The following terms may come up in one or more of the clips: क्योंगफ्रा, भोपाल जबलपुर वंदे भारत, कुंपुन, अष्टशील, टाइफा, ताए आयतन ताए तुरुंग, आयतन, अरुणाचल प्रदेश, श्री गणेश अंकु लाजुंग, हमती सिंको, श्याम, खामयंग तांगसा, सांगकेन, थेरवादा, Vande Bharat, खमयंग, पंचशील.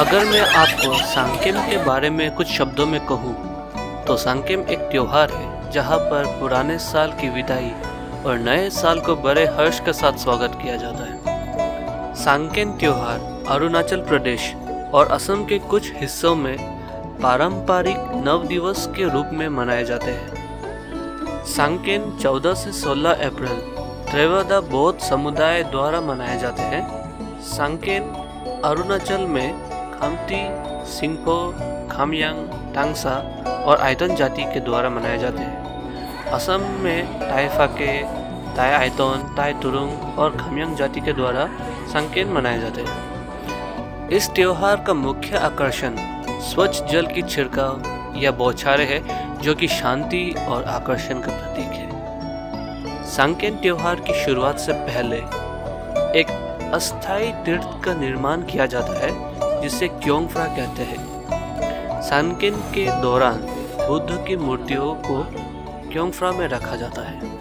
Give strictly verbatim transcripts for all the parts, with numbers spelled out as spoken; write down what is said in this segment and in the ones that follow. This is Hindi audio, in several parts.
अगर मैं आपको सांगकेन के बारे में कुछ शब्दों में कहूँ तो सांगकेन एक त्यौहार है जहाँ पर पुराने साल की विदाई और नए साल को बड़े हर्ष के साथ स्वागत किया जाता है। सांगकेन त्यौहार अरुणाचल प्रदेश और असम के कुछ हिस्सों में पारंपरिक नव दिवस के रूप में मनाए जाते हैं। सांगकेन चौदह से सोलह अप्रैल थेरवादा बौद्ध समुदाय द्वारा मनाए जाते हैं। सांगकेन अरुणाचल में हमती सिंको, खामयंग तांगसा और आयतन जाति के द्वारा मनाए जाते हैं। असम में टाइफा के ताए आयतन ताए तुरुंग और खमयंग जाति के द्वारा सांगकेन मनाए जाते हैं। इस त्यौहार का मुख्य आकर्षण स्वच्छ जल की छिड़काव या बौछारें है जो कि शांति और आकर्षण का प्रतीक है। सांगकेन त्यौहार की शुरुआत से पहले एक अस्थायी तीर्थ का निर्माण किया जाता है जिसे क्योंगफ्रा कहते हैं। सांगकेन के दौरान बुद्ध की मूर्तियों को क्योंगफ्रा में रखा जाता है।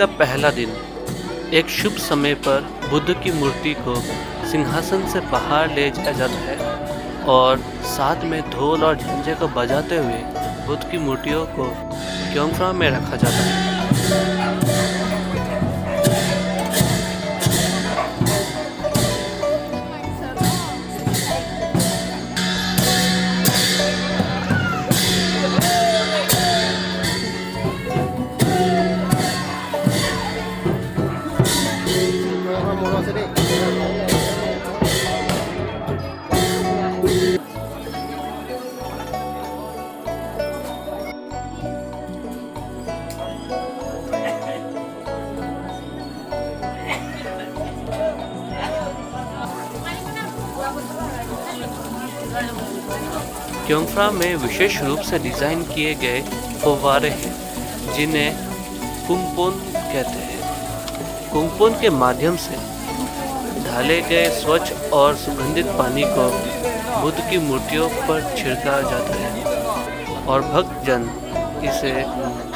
का पहला दिन एक शुभ समय पर बुद्ध की मूर्ति को सिंहासन से बाहर ले जाया जाता है और साथ में ढोल और झंझे को बजाते हुए बुद्ध की मूर्तियों को क्योंगफ्रा में रखा जाता है। क्योंगफ्रा में विशेष रूप से डिजाइन किए गए फव्वारे हैं जिन्हें कुंपुन कहते हैं। कुंपुन के माध्यम से ढाले गए स्वच्छ और सुगंधित पानी को बुद्ध की मूर्तियों पर छिड़का जाता है और भक्तजन इसे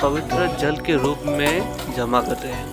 पवित्र जल के रूप में जमा करते हैं।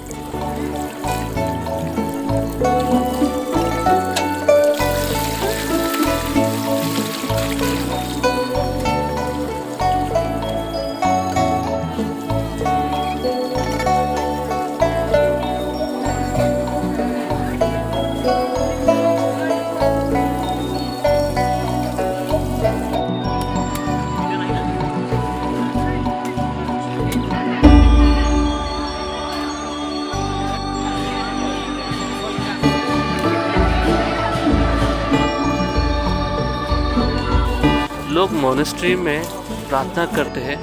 लोग मोनेस्ट्री में प्रार्थना करते हैं,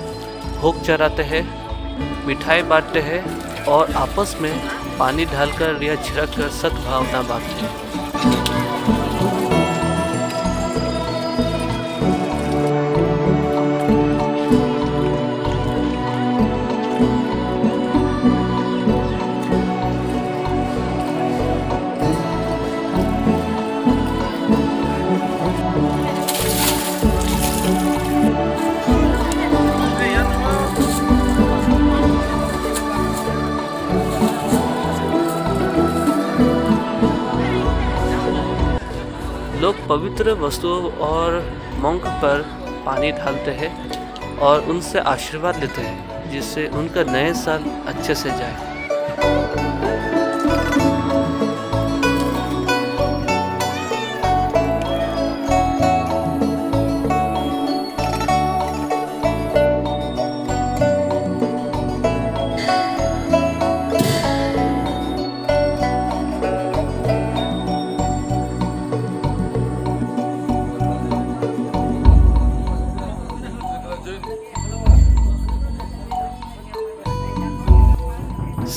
भोग चढ़ाते हैं, मिठाई बांटते हैं और आपस में पानी ढालकर या छिड़क कर सद्भावना बांटते हैं। पवित्र वस्तुओं और मंग पर पानी ढालते हैं और उनसे आशीर्वाद लेते हैं, जिससे उनका नए साल अच्छे से जाए।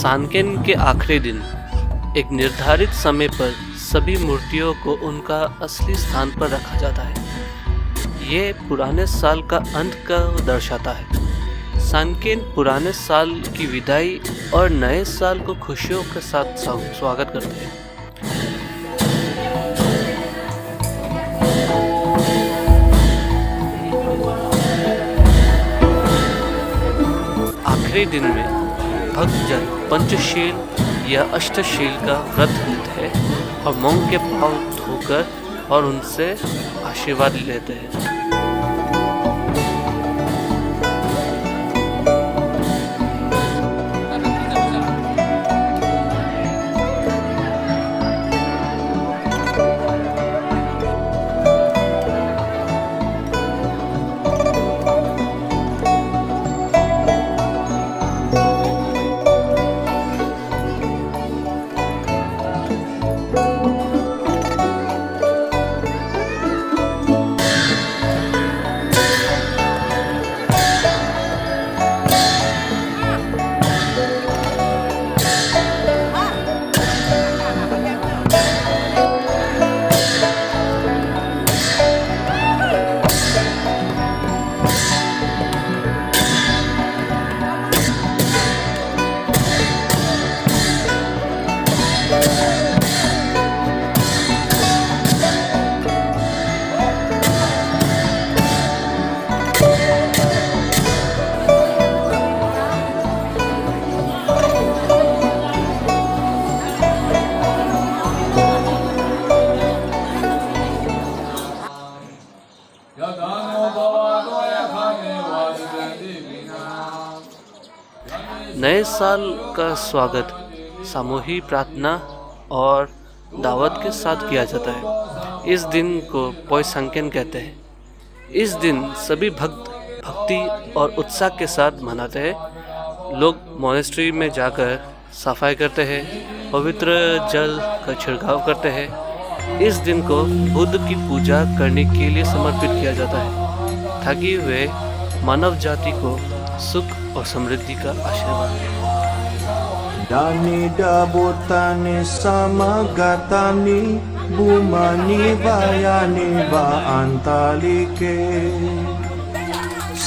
सांगकेन के आखिरी दिन एक निर्धारित समय पर सभी मूर्तियों को उनका असली स्थान पर रखा जाता है। ये पुराने साल का अंत का दर्शाता है। सांगकेन पुराने साल की विदाई और नए साल को खुशियों के साथ स्वागत करते हैं। आखिरी दिन में भक्तजन पंचशील या अष्टशील का व्रत लेते हैं और मोंग के पांव धोकर और उनसे आशीर्वाद लेते हैं। नए साल का स्वागत सामूहिक प्रार्थना और दावत के साथ किया जाता है। इस दिन को पोय सांगकेन कहते हैं। इस दिन सभी भक्त भक्ति और उत्साह के साथ मनाते हैं। लोग मोनेस्ट्री में जाकर सफाई करते हैं, पवित्र जल का छिड़काव करते हैं। इस दिन को बुद्ध की पूजा करने के लिए समर्पित किया जाता है, ताकि वे मानव जाति को सुख और समृद्धि का आशीर्वाद दें। दानी दाबोताने समागतानी बुमानी बायानी बा अंताली के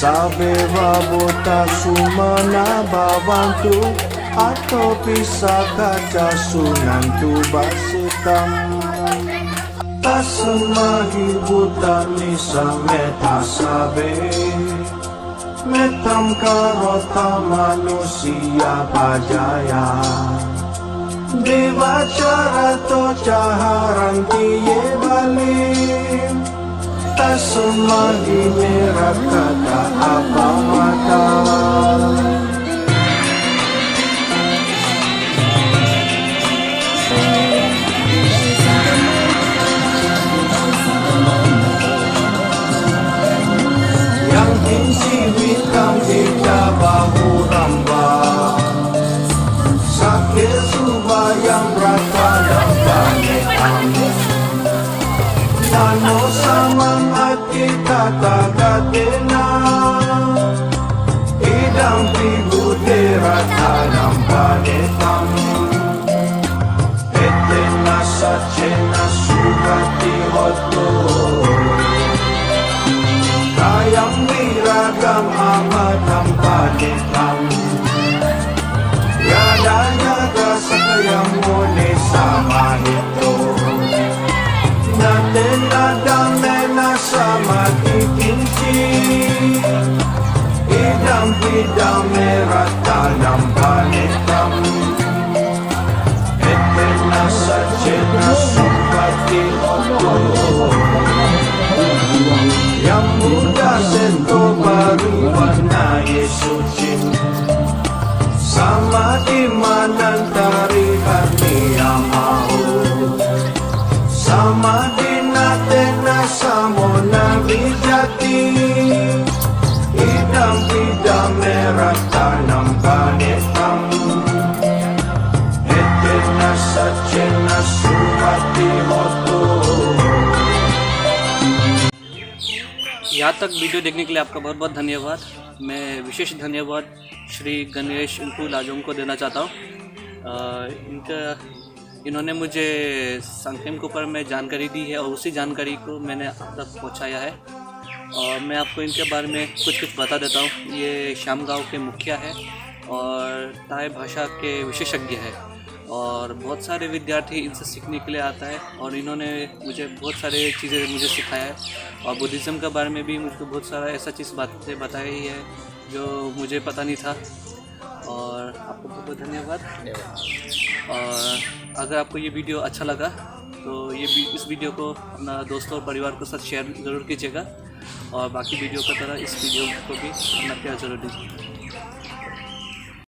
साबे बाबोता सुमना बाबांतु आतो पिसा काचा सुनंतु बासुतम तस्माहि भूतानि समेता साबे मेतम करोता मनुष्या पाजाया देवाचरतो चाहरंति ये बले तस्माहि मेरा कदा अपमता It's been such a mati manantari kaniamaho samadina tena samona vijati idam bidam merah tanam kanetam etena sacena suvati hoto। यहाँ तक वीडियो देखने के लिए आपका बहुत बहुत धन्यवाद। मैं विशेष धन्यवाद श्री गणेश अंकु लाजुंग को देना चाहता हूँ। इनका इन्होंने मुझे सांगकेन के ऊपर में जानकारी दी है और उसी जानकारी को मैंने आप तक पहुँचाया है। और मैं आपको इनके बारे में कुछ कुछ बता देता हूँ। ये श्याम गाँव के मुखिया है और ताए भाषा के विशेषज्ञ है और बहुत सारे विद्यार्थी इनसे सीखने के लिए आता है और इन्होंने मुझे बहुत सारे चीज़ें मुझे सिखाया है और बुद्धिज़्म के बारे में भी मुझको बहुत सारा ऐसा चीज़ बातें बताई है जो मुझे पता नहीं था। और आपको बहुत बहुत धन्यवाद। और अगर आपको ये वीडियो अच्छा लगा तो ये इस वीडियो को अपना दोस्तों और परिवार के साथ शेयर ज़रूर कीजिएगा और बाकी वीडियो की तरह इस वीडियो को भी अपना प्यार जरूर दीजिएगा।